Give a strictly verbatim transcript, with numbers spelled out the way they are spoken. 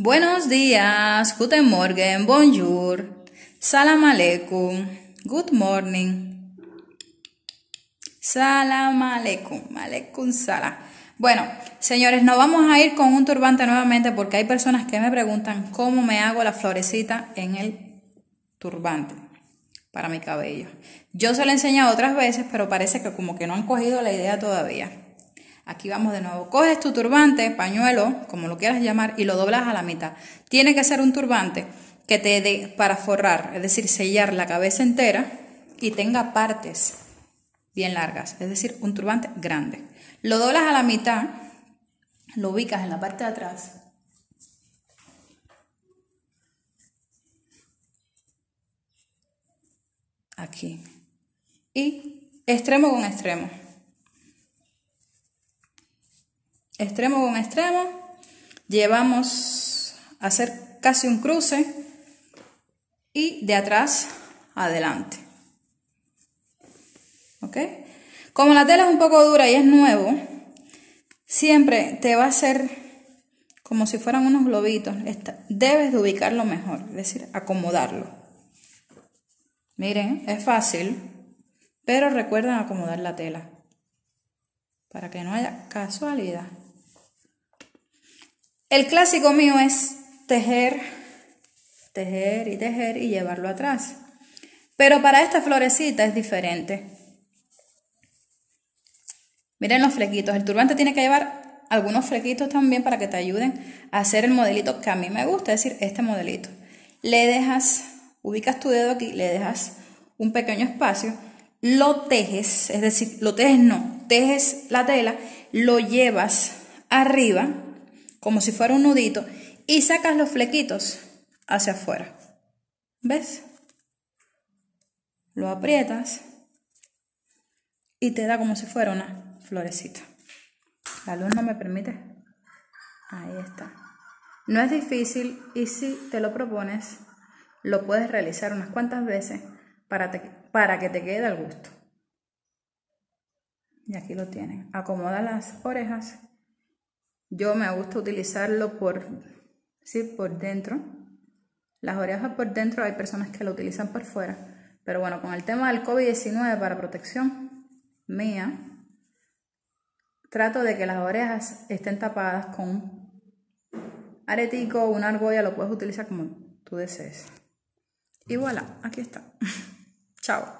Buenos días, guten morgen, bonjour, salam aleikum, good morning, salam aleikum, aleikum salam. Bueno, señores, nos vamos a ir con un turbante nuevamente porque hay personas que me preguntan cómo me hago la florecita en el turbante para mi cabello. Yo se lo he enseñado otras veces, pero parece que como que no han cogido la idea todavía. Aquí vamos de nuevo. Coges tu turbante, pañuelo, como lo quieras llamar, y lo doblas a la mitad. Tiene que ser un turbante que te dé para forrar, es decir, sellar la cabeza entera y tenga partes bien largas, es decir, un turbante grande. Lo doblas a la mitad, lo ubicas en la parte de atrás. Aquí. Y extremo con extremo. Extremo con extremo, llevamos a hacer casi un cruce y de atrás adelante. ¿Ok? Como la tela es un poco dura y es nuevo, siempre te va a hacer como si fueran unos globitos. Debes de ubicarlo mejor, es decir, acomodarlo. Miren, es fácil, pero recuerden acomodar la tela para que no haya casualidad. El clásico mío es tejer, tejer y tejer y llevarlo atrás. Pero para esta florecita es diferente. Miren los flequitos. El turbante tiene que llevar algunos flequitos también para que te ayuden a hacer el modelito que a mí me gusta, es decir, este modelito. Le dejas, ubicas tu dedo aquí, le dejas un pequeño espacio, lo tejes, es decir, lo tejes no, tejes la tela, lo llevas arriba, como si fuera un nudito, y sacas los flequitos hacia afuera. ¿Ves? Lo aprietas y te da como si fuera una florecita. La luz no me permite. Ahí está. No es difícil y si te lo propones, lo puedes realizar unas cuantas veces para, te, para que te quede al gusto. Y aquí lo tienen. Acomoda las orejas. Yo me gusta utilizarlo por, sí, por dentro. Las orejas por dentro, hay personas que lo utilizan por fuera. Pero bueno, con el tema del COVID diecinueve para protección mía, trato de que las orejas estén tapadas con un aretico o una argolla. Lo puedes utilizar como tú desees. Y voilà, aquí está. Chao.